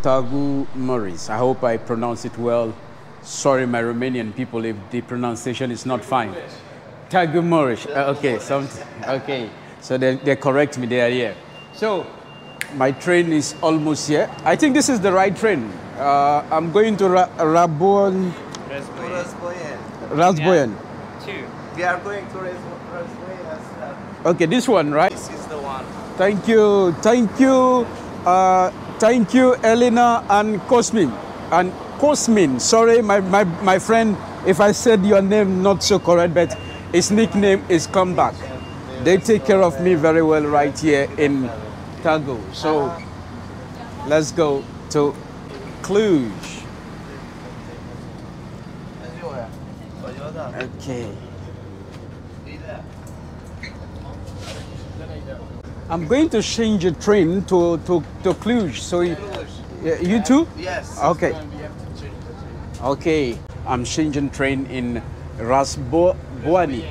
Târgu Mureș. I hope I pronounce it well. Sorry, my Romanian people, if the pronunciation is not fine. Târgu Mureș. Okay, okay. So they correct me. They are here. So my train is almost here. I think this is the right train. I'm going to Războieni. We are going to Războieni as well. Okay, this one, right? This is the one. Thank you. Thank you. Thank you, Elena and Cosmin. And Cosmin, sorry, my friend, if I said your name not so correct, but his nickname is Comeback. They take care of me very well right here in Târgu. So let's go to Cluj. Okay. I'm going to change the train to Cluj. So you too? Yes. Okay. Okay. I'm changing train in Războieni.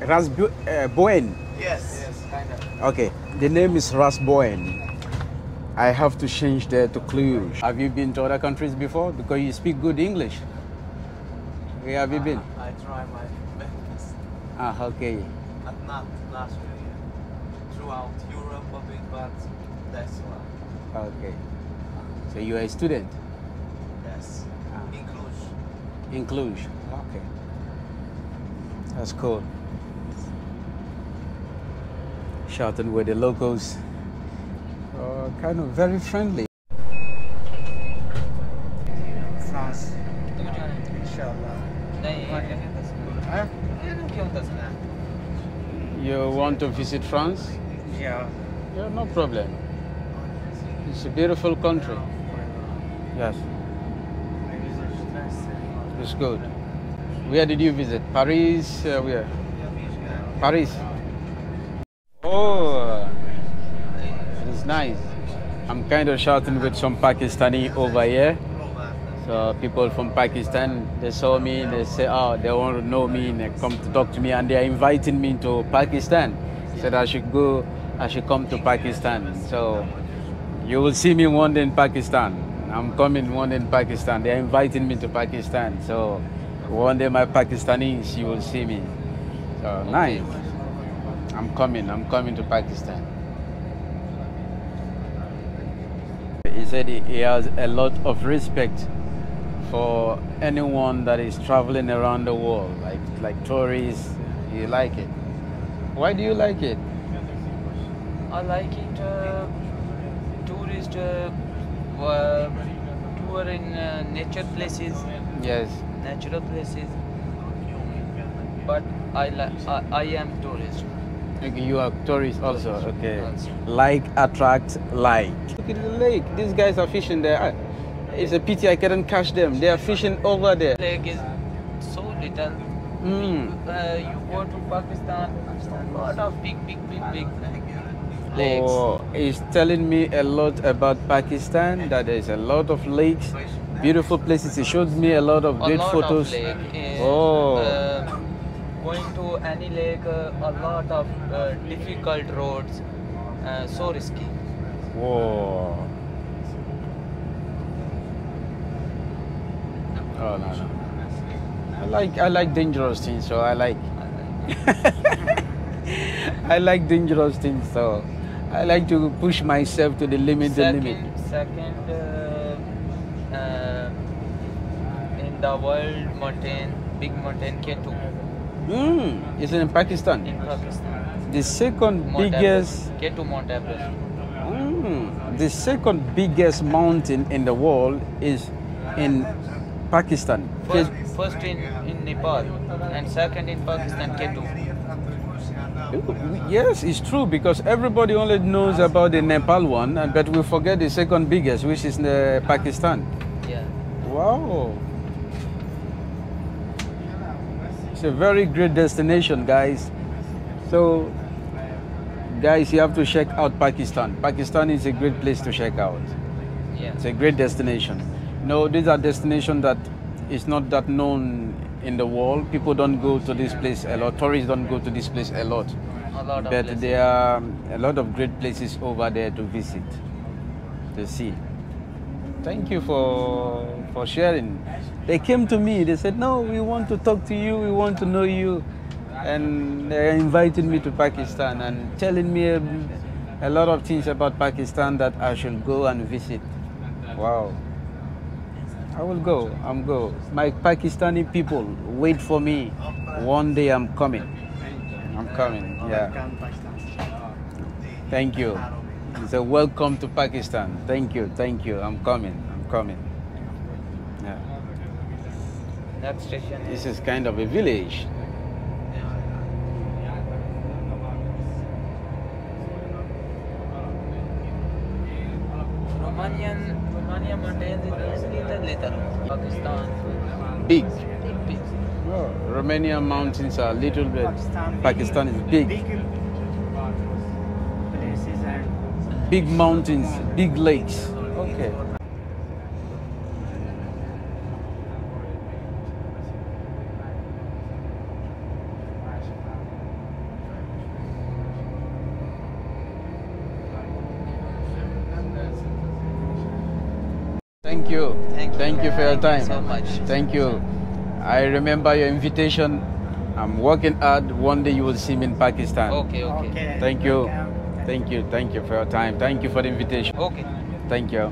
Războieni. Yes. Yes, kind of. Okay. The name is Războieni. I have to change there to Cluj. Have you been to other countries before? Because you speak good English. Where have you been? I try my best. Ah, okay. But not really. Throughout Europe a bit, but that's why. Okay. So you are a student? Yes. In Cluj. In Cluj. Okay. That's cool. Shouting with the locals. Kind of very friendly. France. Inshallah. You want to visit France? Yeah. Yeah, no problem. It's a beautiful country. Yes. It's good. Where did you visit? Paris? Where? Paris. Oh, it's nice. I'm kind of shouting with some Pakistani over here. So people from Pakistan, they saw me, they say, oh, they want to know me and they come to talk to me, and they are inviting me to Pakistan. Said I should come to Pakistan. So you will see me one day in Pakistan. I'm coming one day in Pakistan. They are inviting me to Pakistan. So one day my Pakistanis, you will see me. So nice. I'm coming to Pakistan. He said he has a lot of respect for anyone that is traveling around the world, like tourists. You like it? Why do you like it? I like it. Tour in nature places. Yes. Natural places. But I am tourist. Okay, you are tourist also. Okay. Like attract like. Look at the lake. These guys are fishing there. It's a pity I couldn't catch them. They are fishing over there. The lake is so little. Mm. You go to Pakistan, a lot of big lakes. Oh, it's telling me a lot about Pakistan, that there's a lot of lakes, beautiful places. It shows me a lot of great photos. Oh. Going to any lake, a lot of difficult roads, so risky. Whoa. Oh, no. I like dangerous things, so I like. I like dangerous things, so I like to push myself to the limit. In the world, big mountain K2. It's in Pakistan. In Pakistan. The second biggest. K2 Mount Everest. The second biggest mountain in the world is in Pakistan. First in Nepal and second in Pakistan, K2. Yes, it's true, because everybody only knows about the Nepal one, but we forget the second biggest, which is the Pakistan. Yeah. Wow. It's a very great destination, guys. So, guys, you have to check out Pakistan. Pakistan is a great place to check out. Yeah. It's a great destination. No, these are destinations that is not that known in the world. People don't go to this place a lot. Tourists don't go to this place a lot. But there are a lot of great places over there to visit. to see. Thank you for sharing. They came to me, they said, no, we want to talk to you, we want to know you. And they invited me to Pakistan and telling me a lot of things about Pakistan that I should go and visit. Wow. I will go, I'm go. My Pakistani people wait for me. One day I'm coming. I'm coming, yeah. Thank you. It's a welcome to Pakistan. Thank you, I'm coming, I'm coming. Yeah. Next station. This is kind of a village. Romania maintains little Pakistan. Big. Big. Oh, Romania mountains are a little bit. Pakistan is big. Big places and big mountains, big lakes. Okay. Thank you. Thank you for your time. Thank you so much. Thank you. I remember your invitation. I'm working hard. One day you will see me in Pakistan. Okay, okay. Thank you. Thank you. Thank you for your time. Thank you for the invitation. Okay. Thank you.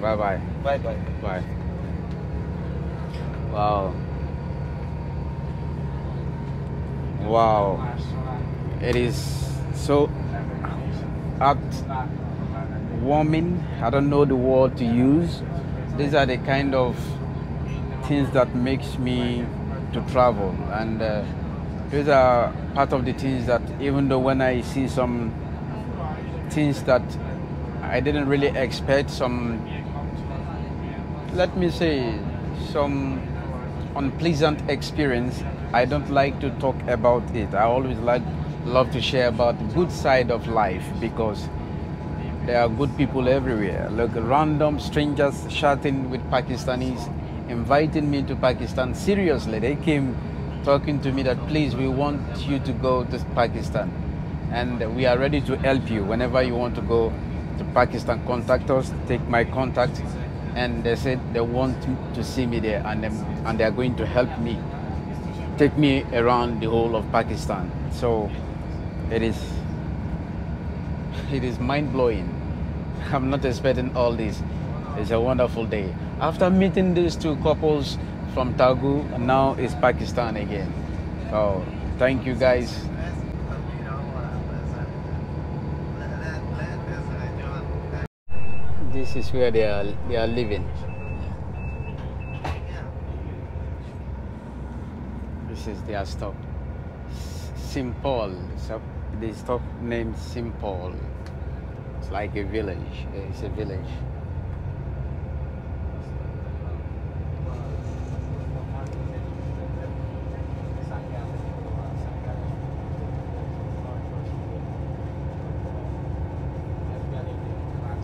Bye-bye. Bye-bye. Bye. Wow. Wow. It is so heartwarming. I don't know the word to use. These are the kind of things that makes me to travel, and these are part of the things that, even though when I see some things that I didn't really expect, some, let me say, some unpleasant experience, I don't like to talk about it. I always love to share about the good side of life, because there are good people everywhere. Like random strangers chatting with Pakistanis, inviting me to Pakistan. Seriously, they came talking to me that, please, we want you to go to Pakistan. And we are ready to help you. Whenever you want to go to Pakistan, contact us, take my contact. And they said they want to see me there, and they are going to help me, take me around the whole of Pakistan. So it is mind-blowing. I'm not expecting all this. It's a wonderful day. After meeting these two couples from Târgu, now it's Pakistan again. So thank you guys. This is where they are living. This is their stop. Sânpaul. They stop named Sânpaul. It's like a village. It's a village.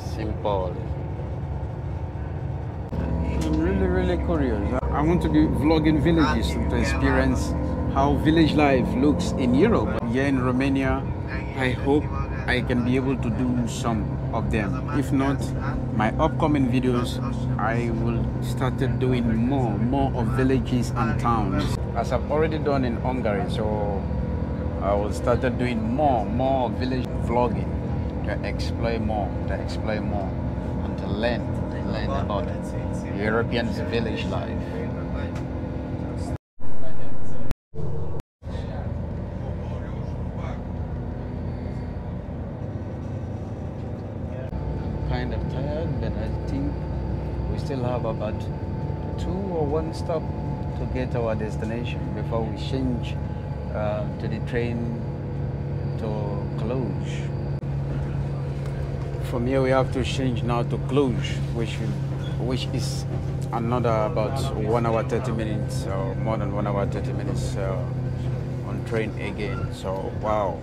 Sânpaul. I'm really curious. I want to be vlogging villages to experience how village life looks in Europe. Here in Romania, I hope I can be able to do some of them. If not, my upcoming videos, I will start doing more of villages and towns. As I've already done in Hungary, so I will start doing more village vlogging to explore more, and to learn about European village life. Kind of tired, but I think we still have about two or one stop to get our destination before we change to the train to Cluj. From here we have to change now to Cluj, which is another about 1 hour 30 minutes, or more than 1 hour 30 minutes on train again. So wow.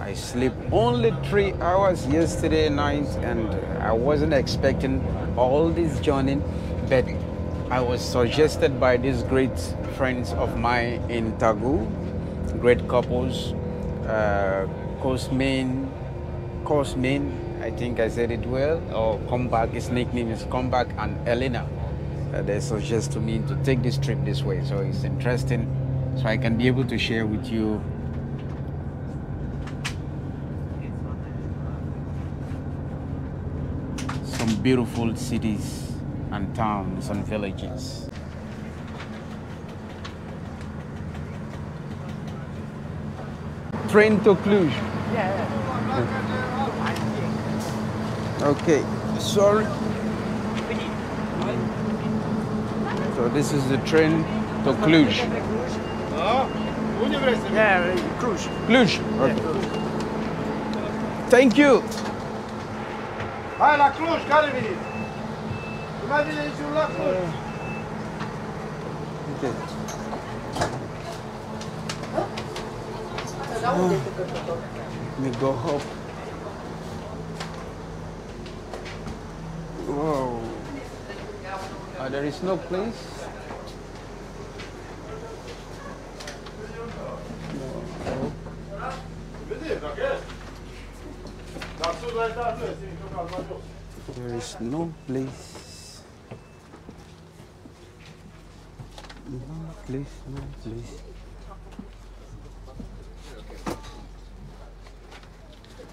I sleep only 3 hours yesterday night, and I wasn't expecting all this journey, but I was suggested by these great friends of mine in Târgu, great couples, Cosmin, I think I said it well. Or comeback, his nickname is Comeback, and Elena. They suggest to me to take this trip this way, so it's interesting. So I can be able to share with you. Some beautiful cities and towns and villages. Train to Cluj. Yeah. Okay, sorry. So this is the train to Cluj. Yeah, Cluj. Cluj. Okay. Thank you. Hai la Cluj, care veniți? Nu mai vine niciun la Cluj. Uite. Let me go home. Whoa. There is no place. There is no place. No place, no place.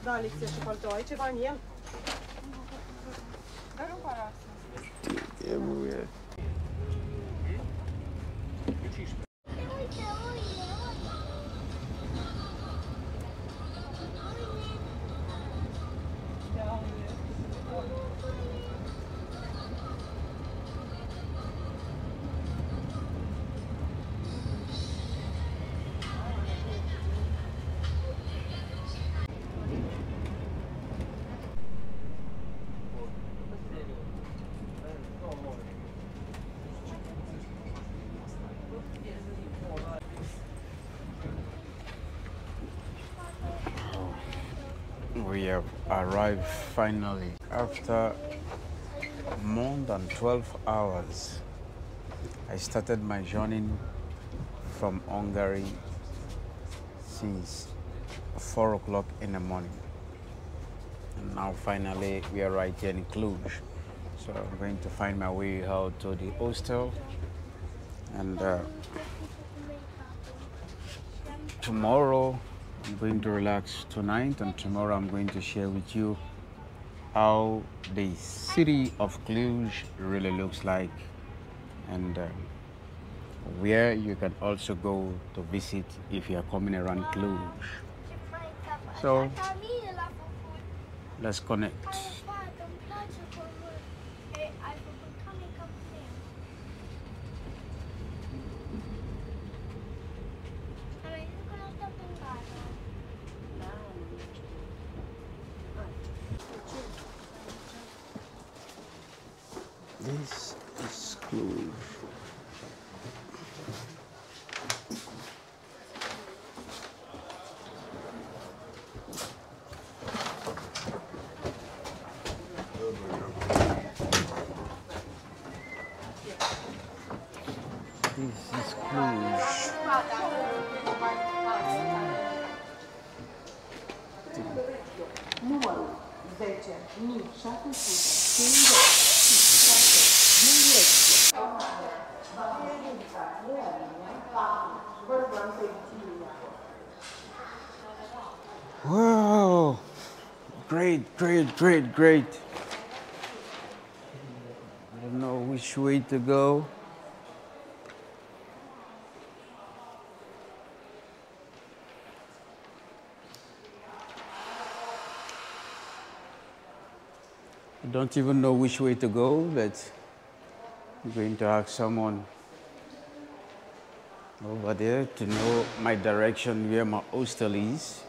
Da, lecție și foarte aici ceva în el. Dar nu pare asta. Everywhere. We have arrived finally after more than 12 hours. I started my journey from Hungary since 4 o'clock in the morning. And now finally we are right here in Cluj. So I'm going to find my way out to the hostel, and tomorrow I'm going to relax tonight, and tomorrow I'm going to share with you how the city of Cluj really looks like, and where you can also go to visit if you are coming around Cluj. So let's connect. This is Cluj. Whoa! Great, great, great, great. I don't know which way to go. I don't even know which way to go, but I'm going to ask someone over there to know my direction, where my hostel is.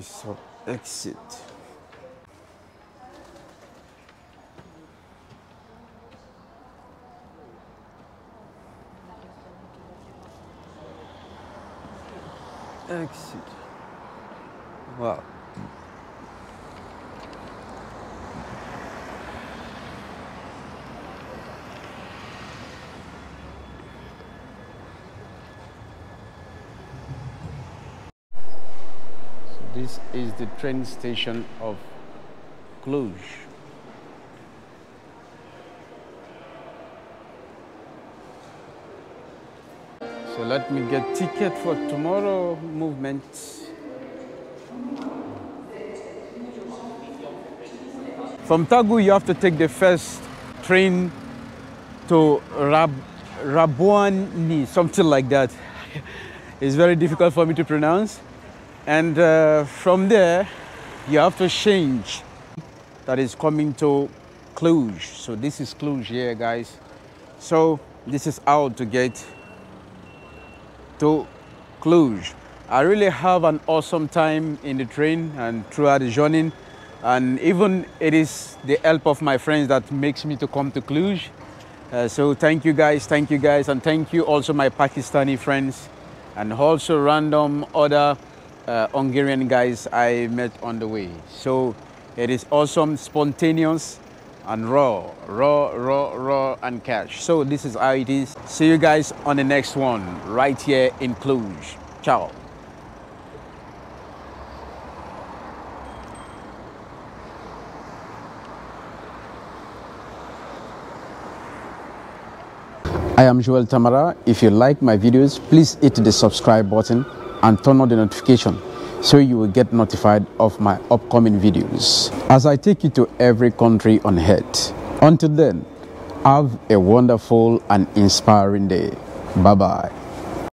So exit. Exit. Wow. This is the train station of Cluj. So let me get ticket for tomorrow movement. From Târgu, you have to take the first train to Războieni, something like that. It's very difficult for me to pronounce. And from there, you have to change. That is coming to Cluj. So this is Cluj here, guys. So this is how to get to Cluj. I really have an awesome time in the train and throughout the journey. And even it is the help of my friends that makes me to come to Cluj. So thank you guys, and thank you also my Pakistani friends and also random other Hungarian guys I met on the way. So it is awesome, spontaneous, and raw and cash. So this is how it is. See you guys on the next one, right here in Cluj. Ciao. I am Joel Tamara. If you like my videos, please hit the subscribe button and turn on the notification so you will get notified of my upcoming videos as I take you to every country on earth. Until then, have a wonderful and inspiring day. Bye bye.